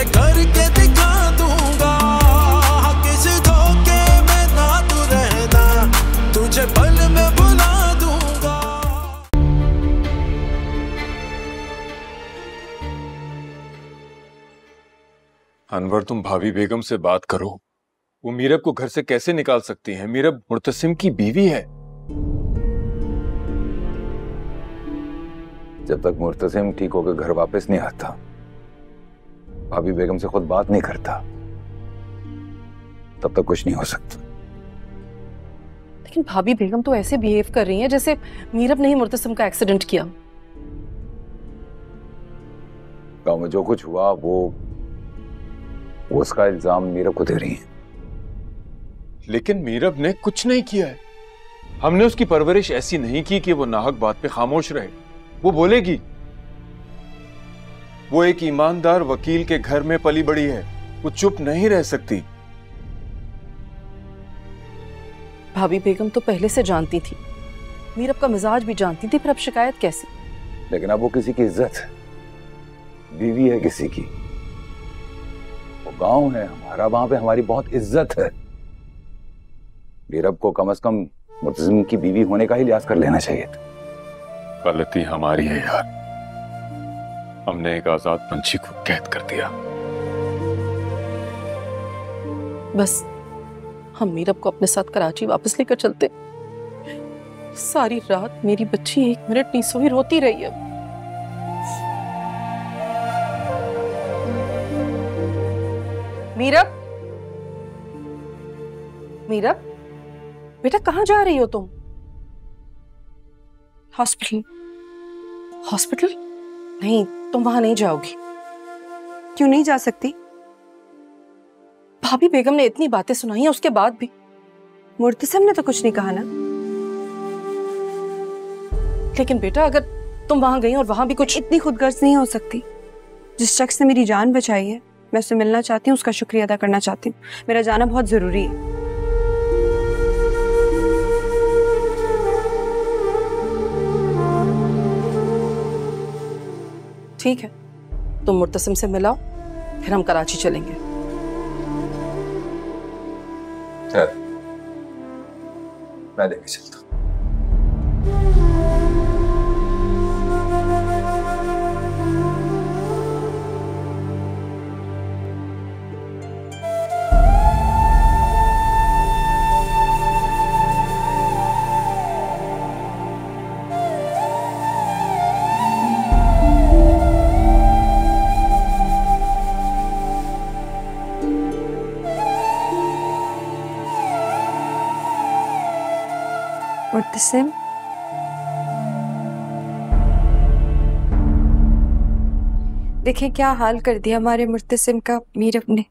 तुझे करके दिखा दूंगा, किस धोखे में ना तू रहना, तुझे पल में बुला दूंगा। अनवर, तुम भाभी बेगम से बात करो, वो मीरब को घर से कैसे निकाल सकती है? मीरब मुर्तसिम की बीवी है। जब तक मुर्तसिम ठीक होकर घर वापस नहीं आता, भाभी बेगम से खुद बात नहीं करता, तब तक कुछ नहीं हो सकता। लेकिन भाभी बेगम तो ऐसे बिहेव कर रही हैं जैसे मीरब ने ही मुर्तसिम का एक्सीडेंट किया। गांव में जो कुछ हुआ वो उसका इल्जाम मीरब को दे रही हैं। लेकिन मीरब ने कुछ नहीं किया है। हमने उसकी परवरिश ऐसी नहीं की कि वो नाहक बात पे खामोश रहे। वो बोलेगी, वो एक ईमानदार वकील के घर में पली बड़ी है, वो चुप नहीं रह सकती। भाभी बेगम तो पहले से जानती थी, मीरब का मिजाज भी जानती थी, पर अब शिकायत कैसे? लेकिन अब वो किसी की इज्जत है, बीवी है किसी की, वो गांव है हमारा, वहां पे हमारी बहुत इज्जत है। मीरब को कम से कम मुर्तसिम की बीवी होने का ही लिहाज कर लेना चाहिए था। गलती हमारी है यार, हमने एक आजाद पंछी को कैद कर दिया। बस हम मीरब को अपने साथ कराची वापस लेकर चलते। सारी रात मेरी बच्ची एक मिनट नहीं सोई, रोती रही है। मीरब, मीरब बेटा, कहाँ जा रही हो तुम? हॉस्पिटल? हॉस्पिटल? नहीं, तुम वहां नहीं जाओगी। क्यों नहीं जा सकती? भाभी बेगम ने इतनी बातें सुनाई हैं, उसके बाद भी मुर्तसिम ने तो कुछ नहीं कहा ना। लेकिन बेटा, अगर तुम वहां गई और वहां भी कुछ... इतनी खुदगर्ज नहीं हो सकती। जिस शख्स ने मेरी जान बचाई है, मैं उससे मिलना चाहती हूँ, उसका शुक्रिया अदा करना चाहती हूँ। मेरा जाना बहुत जरूरी है। ठीक है, तुम मुर्तसिम से मिलाओ, फिर हम कराची चलेंगे। मैं लेके चलता हूँ। मुर्तसिम, देखिए क्या हाल कर दिया हमारे मुर्तसिम का मीरब ने।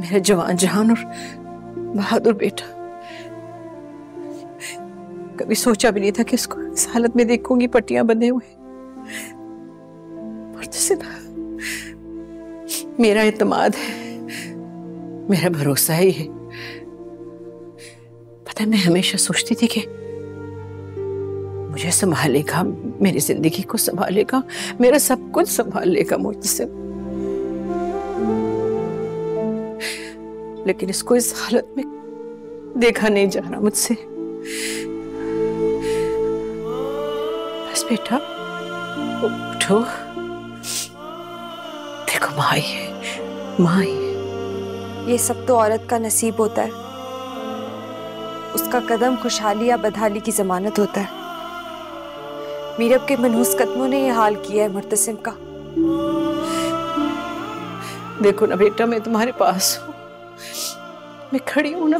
मेरा जवान जहान और बहादुर बेटा, कभी सोचा भी नहीं था कि इसको इस हालत में देखूंगी, पट्टियां बंधे हुए। मुर्तसिम मेरा इत्मीनान है, मेरा भरोसा ही है। पता है, मैं हमेशा सोचती थी कि मुझे संभालेगा, मेरी जिंदगी को संभालेगा, मेरा सब कुछ संभाल लेगा मुझसे। लेकिन इसको इस हालत में देखा नहीं जा रहा मुझसे। बस बेटा, उठो, देखो माँ आई है, माँ आई है। ये सब तो औरत का नसीब होता है, उसका कदम खुशहाली या बदहाली की जमानत होता है। मीरब के मनहूस कदमों ने यह हाल किया है मुर्तसिम का। देखो ना बेटा, मैं तुम्हारे पास हूँ, मैं खड़ी हूँ ना।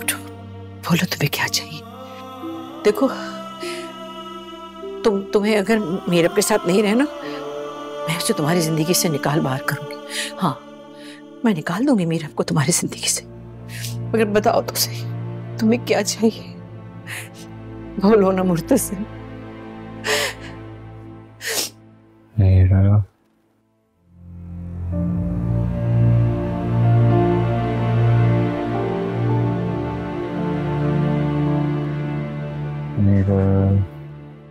उठो, बोलो तुम्हें क्या चाहिए। देखो, तुम्हें अगर मीरब के साथ नहीं रहना, मैं उसे तुम्हारी जिंदगी से निकाल बाहर करूंगी। हाँ, मैं निकाल दूंगी मीरब को तुम्हारी जिंदगी से, मगर बताओ तो सही तुम्हें क्या चाहिए, बोलो ना मुर्तसिम।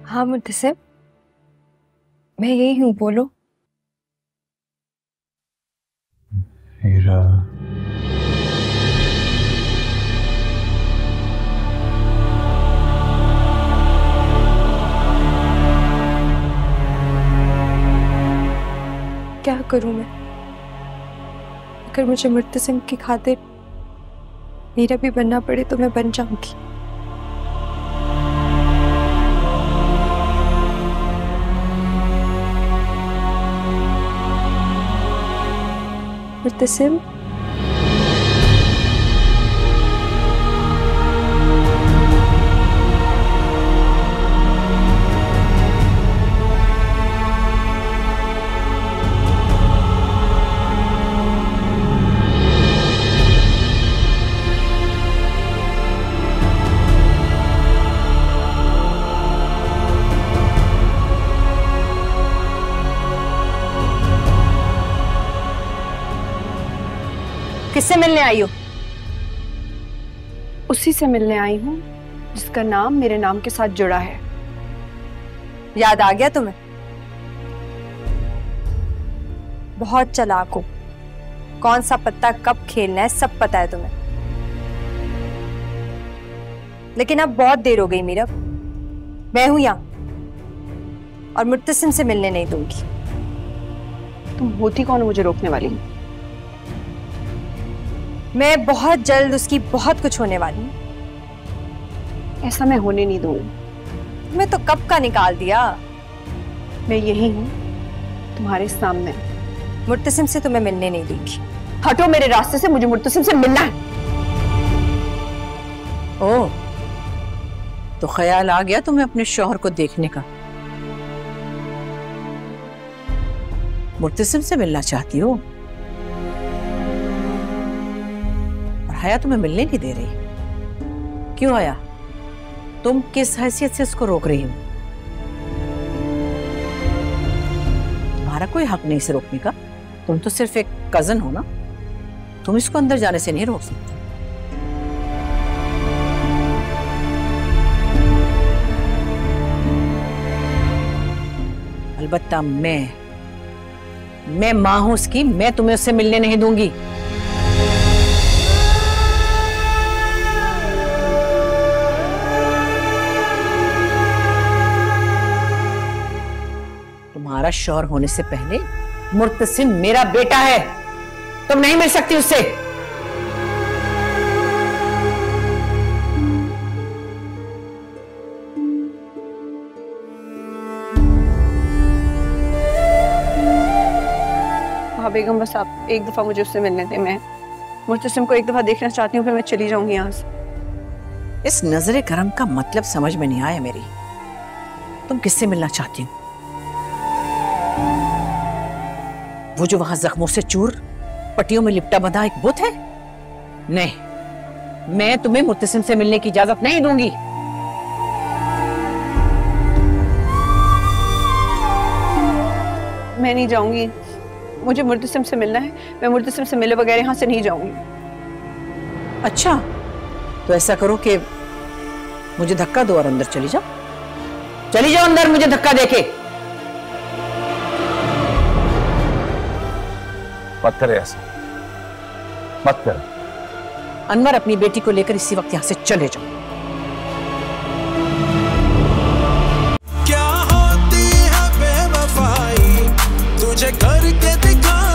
हाँ मुर्तसिम, मैं यही हूँ, बोलो। हीरा। क्या करूं मैं? अगर मुझे मुर्तसिम की खातिर मीरा भी बनना पड़े तो मैं बन जाऊंगी। मुर्तसिम, किससे मिलने आई हो? उसी से मिलने आई हूँ जिसका नाम मेरे नाम के साथ जुड़ा है। याद आ गया तुम्हें? बहुत चालाक हो, कौन सा पत्ता कब खेलना है सब पता है तुम्हें। लेकिन अब बहुत देर हो गई मीरब, मैं हूं यहाँ और मुर्तसिम से मिलने नहीं दूंगी। तुम होती कौन हो मुझे रोकने वाली? मैं बहुत जल्द उसकी बहुत कुछ होने वाली हूँ। ऐसा मैं होने नहीं दूंगी। मैं तो कब का निकाल दिया। मैं यही हूँ तुम्हारे सामने। मुर्तसिम से तुम्हें मिलने नहीं दूंगी। हटो मेरे रास्ते से, मुझे मुर्तसिम से मिलना है। ओ, तो ख्याल आ गया तुम्हें अपने शौहर को देखने का। मुर्तसिम से मिलना चाहती हो? हया तुम्हें मिलने नहीं दे रही क्यों? हया, तुम किस हैसियत से उसको रोक रही हो? तुम्हारा कोई हक नहीं इसे रोकने का। तुम तो सिर्फ एक कजन हो ना, तुम इसको अंदर जाने से नहीं रोक सकते। अलबत्ता मैं मां हूं उसकी, मैं तुम्हें उससे मिलने नहीं दूंगी। तुम्हारा शौहर होने से पहले मुर्तसिम मेरा बेटा है, तुम नहीं मिल सकती उससे। हाँ बेगम, बस आप एक दफा मुझे उससे मिलने दें। मैं मुर्तसिम को एक दफा देखना चाहती हूँ, फिर मैं चली जाऊंगी यहाँ से। इस नजरे करम का मतलब समझ में नहीं आया मेरी। तुम किससे मिलना चाहती हो? वो जो वहां जख्मों से चूर पट्टियों में लिपटा बंधा एक बुत है? नहीं, मैं तुम्हें मुर्तसिम से मिलने की इजाजत नहीं दूंगी। मैं नहीं जाऊंगी, मुझे मुर्तसिम से मिलना है। मैं मुर्तसिम से मिले बगैर यहां से नहीं जाऊंगी। अच्छा, तो ऐसा करो कि मुझे धक्का दो और अंदर चली जाओ। चली जाओ अंदर मुझे धक्का देके। मत करे ऐसा, मत कर। अनवर, अपनी बेटी को लेकर इसी वक्त यहां से चले जाओ। क्या होती है बेवफाई, तुझे करके दिखा।